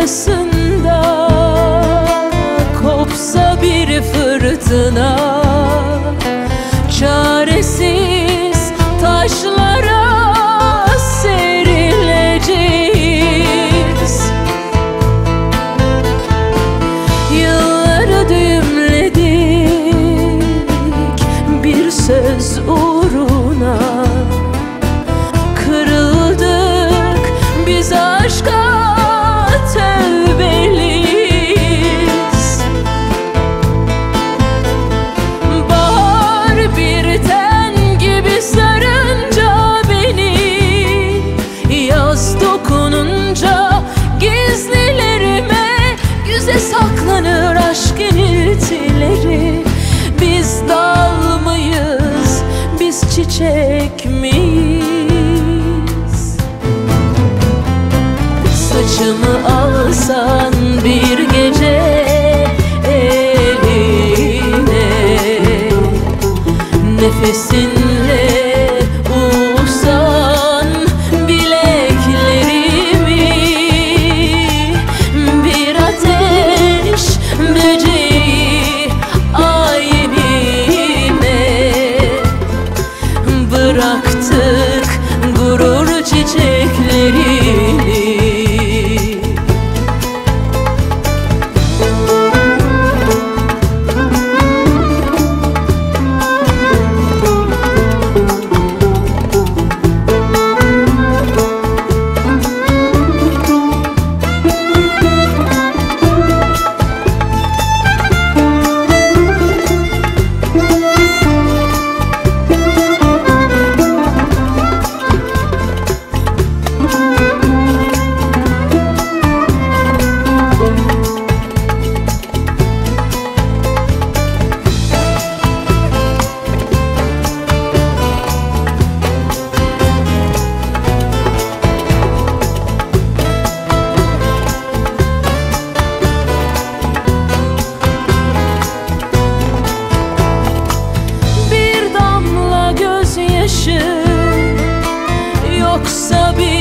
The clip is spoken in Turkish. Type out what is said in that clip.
arasında kopsa bir fırtına, çaresiz taşlara serileceğiz. Yılları düğümledik bir söz uğruna. Saklanır aşk iniltileri. Biz dal mıyız, biz çiçek miyiz? Saçımı alsan bir gece eline, nefesinle bıraktık gurur çiçeklerini. Yoksa bir